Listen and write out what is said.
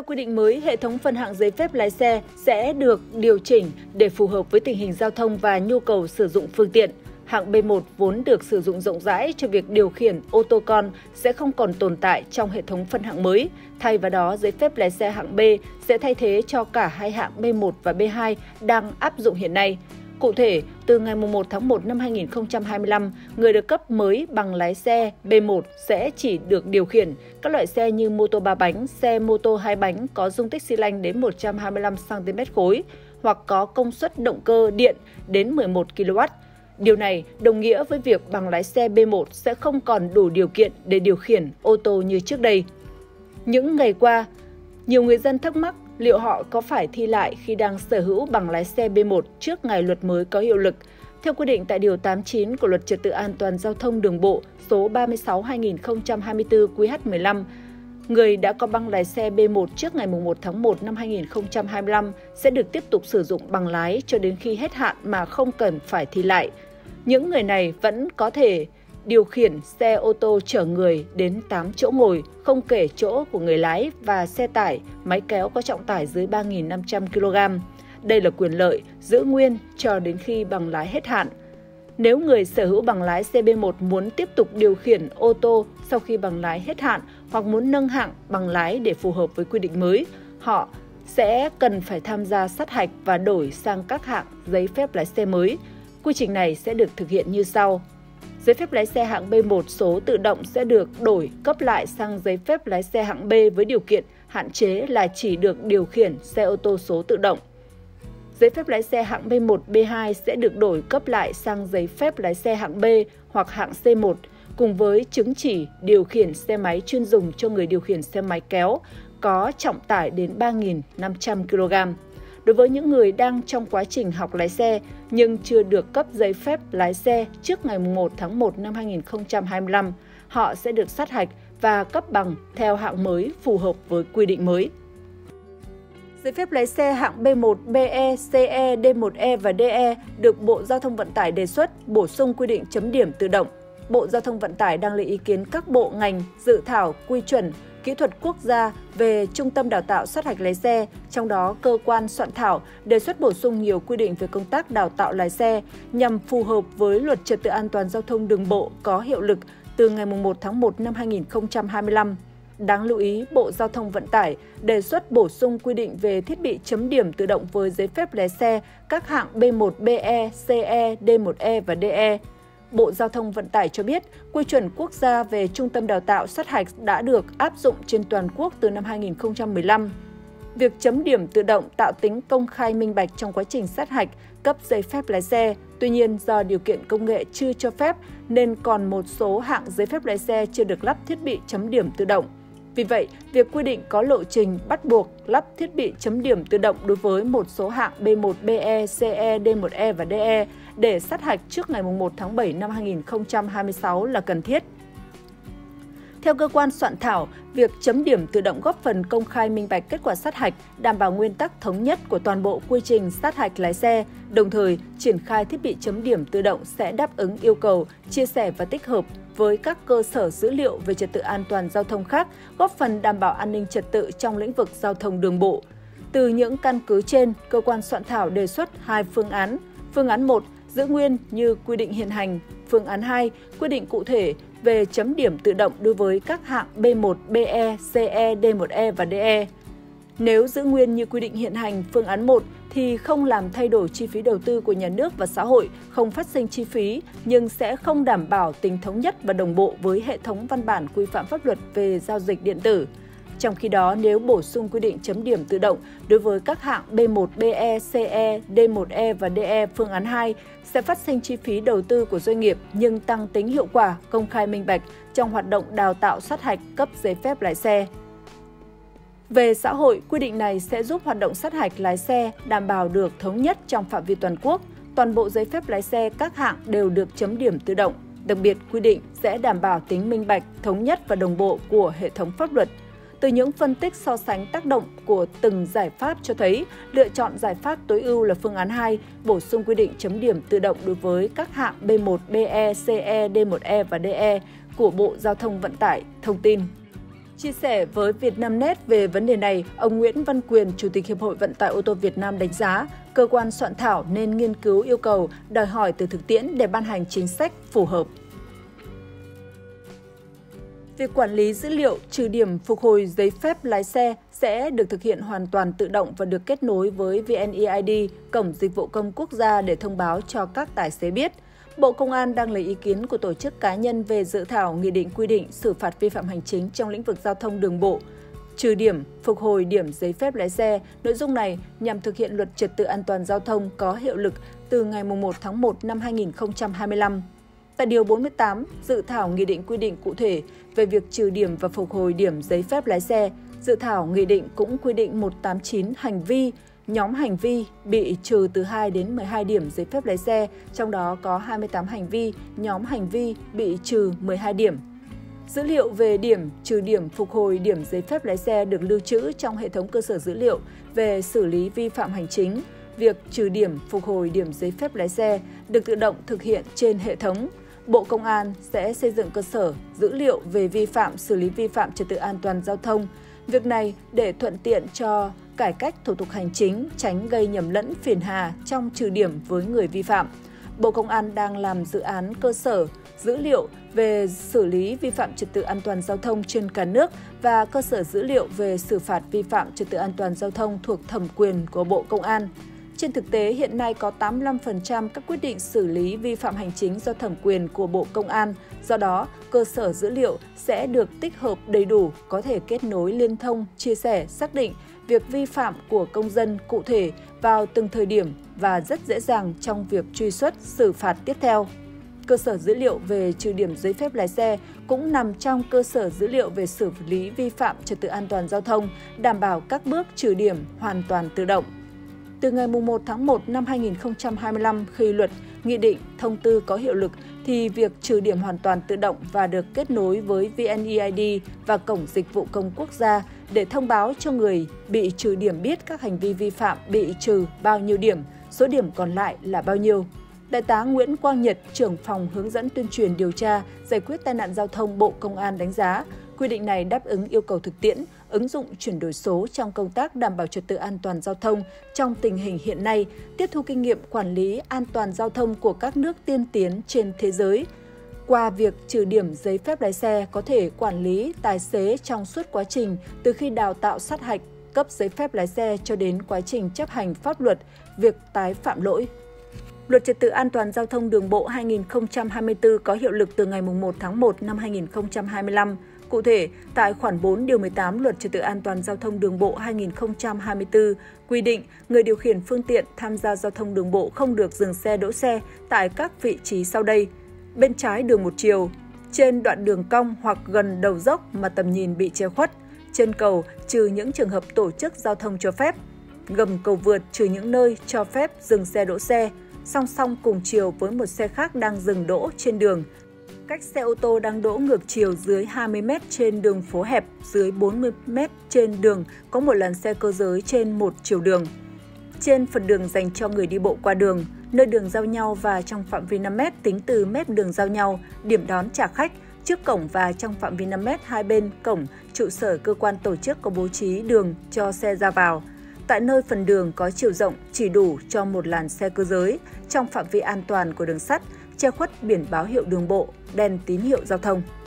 Theo quy định mới, hệ thống phân hạng giấy phép lái xe sẽ được điều chỉnh để phù hợp với tình hình giao thông và nhu cầu sử dụng phương tiện. Hạng B1 vốn được sử dụng rộng rãi cho việc điều khiển ô tô con sẽ không còn tồn tại trong hệ thống phân hạng mới. Thay vào đó, giấy phép lái xe hạng B sẽ thay thế cho cả hai hạng B1 và B2 đang áp dụng hiện nay. Cụ thể, từ ngày 1 tháng 1 năm 2025, người được cấp mới bằng lái xe B1 sẽ chỉ được điều khiển các loại xe như mô tô 3 bánh, xe mô tô 2 bánh có dung tích xi lanh đến 125 cm3 hoặc có công suất động cơ điện đến 11 kW. Điều này đồng nghĩa với việc bằng lái xe B1 sẽ không còn đủ điều kiện để điều khiển ô tô như trước đây. Những ngày qua, nhiều người dân thắc mắc liệu họ có phải thi lại khi đang sở hữu bằng lái xe B1 trước ngày luật mới có hiệu lực. Theo quy định tại Điều 89 của Luật Trật tự an toàn giao thông đường bộ số 36-2024-QH15, người đã có bằng lái xe B1 trước ngày 1 tháng 1 năm 2025 sẽ được tiếp tục sử dụng bằng lái cho đến khi hết hạn mà không cần phải thi lại. Những người này vẫn có thể điều khiển xe ô tô chở người đến 8 chỗ ngồi, không kể chỗ của người lái và xe tải, máy kéo có trọng tải dưới 3.500 kg. Đây là quyền lợi giữ nguyên cho đến khi bằng lái hết hạn. Nếu người sở hữu bằng lái xe B1 muốn tiếp tục điều khiển ô tô sau khi bằng lái hết hạn hoặc muốn nâng hạng bằng lái để phù hợp với quy định mới, họ sẽ cần phải tham gia sát hạch và đổi sang các hạng giấy phép lái xe mới. Quy trình này sẽ được thực hiện như sau. Giấy phép lái xe hạng B1 số tự động sẽ được đổi cấp lại sang giấy phép lái xe hạng B với điều kiện hạn chế là chỉ được điều khiển xe ô tô số tự động. Giấy phép lái xe hạng B1, B2 sẽ được đổi cấp lại sang giấy phép lái xe hạng B hoặc hạng C1 cùng với chứng chỉ điều khiển xe máy chuyên dùng cho người điều khiển xe máy kéo có trọng tải đến 3.500 kg. Đối với những người đang trong quá trình học lái xe nhưng chưa được cấp giấy phép lái xe trước ngày 1 tháng 1 năm 2025, họ sẽ được sát hạch và cấp bằng theo hạng mới phù hợp với quy định mới. Giấy phép lái xe hạng B1, BE, CE, D1E và DE được Bộ Giao thông Vận tải đề xuất bổ sung quy định chấm điểm tự động. Bộ Giao thông Vận tải đang lấy ý kiến các bộ ngành dự thảo quy chuẩn kỹ thuật quốc gia về trung tâm đào tạo sát hạch lái xe, trong đó cơ quan soạn thảo đề xuất bổ sung nhiều quy định về công tác đào tạo lái xe nhằm phù hợp với Luật Trật tự an toàn giao thông đường bộ có hiệu lực từ ngày 1 tháng 1 năm 2025. Đáng lưu ý, Bộ Giao thông Vận tải đề xuất bổ sung quy định về thiết bị chấm điểm tự động với giấy phép lái xe các hạng B1, BE, CE, D1E và DE. Bộ Giao thông Vận tải cho biết, quy chuẩn quốc gia về trung tâm đào tạo sát hạch đã được áp dụng trên toàn quốc từ năm 2015. Việc chấm điểm tự động tạo tính công khai minh bạch trong quá trình sát hạch, cấp giấy phép lái xe. Tuy nhiên, do điều kiện công nghệ chưa cho phép nên còn một số hạng giấy phép lái xe chưa được lắp thiết bị chấm điểm tự động. Vì vậy, việc quy định có lộ trình bắt buộc lắp thiết bị chấm điểm tự động đối với một số hạng B1, BE, CE, D1E và DE để sát hạch trước ngày 1 tháng 7 năm 2026 là cần thiết. Theo cơ quan soạn thảo, việc chấm điểm tự động góp phần công khai minh bạch kết quả sát hạch, đảm bảo nguyên tắc thống nhất của toàn bộ quy trình sát hạch lái xe. Đồng thời, triển khai thiết bị chấm điểm tự động sẽ đáp ứng yêu cầu, chia sẻ và tích hợp với các cơ sở dữ liệu về trật tự an toàn giao thông khác, góp phần đảm bảo an ninh trật tự trong lĩnh vực giao thông đường bộ. Từ những căn cứ trên, cơ quan soạn thảo đề xuất hai phương án. Phương án 1 giữ nguyên như quy định hiện hành. Phương án 2 quy định cụ thể về chấm điểm tự động đối với các hạng B1, BE, CE, D1E và DE. Nếu giữ nguyên như quy định hiện hành phương án 1 thì không làm thay đổi chi phí đầu tư của nhà nước và xã hội, không phát sinh chi phí nhưng sẽ không đảm bảo tính thống nhất và đồng bộ với hệ thống văn bản quy phạm pháp luật về giao dịch điện tử. Trong khi đó, nếu bổ sung quy định chấm điểm tự động đối với các hạng B1, BE, CE, D1E và DE phương án 2 sẽ phát sinh chi phí đầu tư của doanh nghiệp nhưng tăng tính hiệu quả, công khai minh bạch trong hoạt động đào tạo sát hạch, cấp giấy phép lái xe. Về xã hội, quy định này sẽ giúp hoạt động sát hạch lái xe đảm bảo được thống nhất trong phạm vi toàn quốc. Toàn bộ giấy phép lái xe các hạng đều được chấm điểm tự động. Đặc biệt, quy định sẽ đảm bảo tính minh bạch, thống nhất và đồng bộ của hệ thống pháp luật. Từ những phân tích so sánh tác động của từng giải pháp cho thấy, lựa chọn giải pháp tối ưu là phương án 2, bổ sung quy định chấm điểm tự động đối với các hạng B1, BE, CE, D1E và DE của Bộ Giao thông Vận tải, thông tin. Chia sẻ với Vietnamnet về vấn đề này, ông Nguyễn Văn Quyền, Chủ tịch Hiệp hội Vận tải ô tô Việt Nam đánh giá, cơ quan soạn thảo nên nghiên cứu yêu cầu đòi hỏi từ thực tiễn để ban hành chính sách phù hợp. Việc quản lý dữ liệu, trừ điểm phục hồi giấy phép lái xe sẽ được thực hiện hoàn toàn tự động và được kết nối với VNEID, Cổng Dịch vụ Công Quốc gia để thông báo cho các tài xế biết. Bộ Công an đang lấy ý kiến của tổ chức cá nhân về dự thảo nghị định quy định xử phạt vi phạm hành chính trong lĩnh vực giao thông đường bộ, trừ điểm, phục hồi điểm giấy phép lái xe. Nội dung này nhằm thực hiện Luật Trật tự an toàn giao thông có hiệu lực từ ngày 1 tháng 1 năm 2025. Tại Điều 48, dự thảo nghị định quy định cụ thể về việc trừ điểm và phục hồi điểm giấy phép lái xe. Dự thảo nghị định cũng quy định 189 hành vi, nhóm hành vi bị trừ từ 2 đến 12 điểm giấy phép lái xe, trong đó có 28 hành vi, nhóm hành vi bị trừ 12 điểm. Dữ liệu về điểm, trừ điểm, phục hồi điểm giấy phép lái xe được lưu trữ trong hệ thống cơ sở dữ liệu về xử lý vi phạm hành chính. Việc trừ điểm, phục hồi điểm giấy phép lái xe được tự động thực hiện trên hệ thống. Bộ Công an sẽ xây dựng cơ sở dữ liệu về vi phạm, xử lý vi phạm trật tự an toàn giao thông. Việc này để thuận tiện cho cải cách thủ tục hành chính, tránh gây nhầm lẫn phiền hà trong trừ điểm với người vi phạm. Bộ Công an đang làm dự án cơ sở dữ liệu về xử lý vi phạm trật tự an toàn giao thông trên cả nước và cơ sở dữ liệu về xử phạt vi phạm trật tự an toàn giao thông thuộc thẩm quyền của Bộ Công an. Trên thực tế, hiện nay có 85% các quyết định xử lý vi phạm hành chính do thẩm quyền của Bộ Công an. Do đó, cơ sở dữ liệu sẽ được tích hợp đầy đủ, có thể kết nối liên thông, chia sẻ, xác định việc vi phạm của công dân cụ thể vào từng thời điểm và rất dễ dàng trong việc truy xuất, xử phạt tiếp theo. Cơ sở dữ liệu về trừ điểm giấy phép lái xe cũng nằm trong cơ sở dữ liệu về xử lý vi phạm trật tự an toàn giao thông, đảm bảo các bước trừ điểm hoàn toàn tự động. Từ ngày 1 tháng 1 năm 2025, khi luật, nghị định, thông tư có hiệu lực, thì việc trừ điểm hoàn toàn tự động và được kết nối với VNEID và Cổng Dịch vụ Công Quốc gia để thông báo cho người bị trừ điểm biết các hành vi vi phạm bị trừ bao nhiêu điểm, số điểm còn lại là bao nhiêu. Đại tá Nguyễn Quang Nhật, trưởng phòng hướng dẫn tuyên truyền điều tra, giải quyết tai nạn giao thông Bộ Công an đánh giá, quy định này đáp ứng yêu cầu thực tiễn, ứng dụng chuyển đổi số trong công tác đảm bảo trật tự an toàn giao thông trong tình hình hiện nay, tiếp thu kinh nghiệm quản lý an toàn giao thông của các nước tiên tiến trên thế giới. Qua việc trừ điểm giấy phép lái xe có thể quản lý tài xế trong suốt quá trình từ khi đào tạo sát hạch, cấp giấy phép lái xe cho đến quá trình chấp hành pháp luật, việc tái phạm lỗi. Luật Trật tự an toàn giao thông đường bộ 2024 có hiệu lực từ ngày 1 tháng 1 năm 2025. Cụ thể, tại khoản 4 điều 18 Luật Trật tự an toàn giao thông đường bộ 2024 quy định người điều khiển phương tiện tham gia giao thông đường bộ không được dừng xe đỗ xe tại các vị trí sau đây: bên trái đường một chiều, trên đoạn đường cong hoặc gần đầu dốc mà tầm nhìn bị che khuất, trên cầu trừ những trường hợp tổ chức giao thông cho phép, gầm cầu vượt trừ những nơi cho phép dừng xe đỗ xe song song cùng chiều với một xe khác đang dừng đỗ trên đường, cách xe ô tô đang đỗ ngược chiều dưới 20 m trên đường phố hẹp, dưới 40 m trên đường có một làn xe cơ giới trên một chiều đường, trên phần đường dành cho người đi bộ qua đường, nơi đường giao nhau và trong phạm vi 5 m tính từ mép đường giao nhau, điểm đón trả khách, trước cổng và trong phạm vi 5 m hai bên cổng, trụ sở cơ quan tổ chức có bố trí đường cho xe ra vào. Tại nơi phần đường có chiều rộng chỉ đủ cho một làn xe cơ giới, trong phạm vi an toàn của đường sắt, che khuất biển báo hiệu đường bộ, đèn tín hiệu giao thông.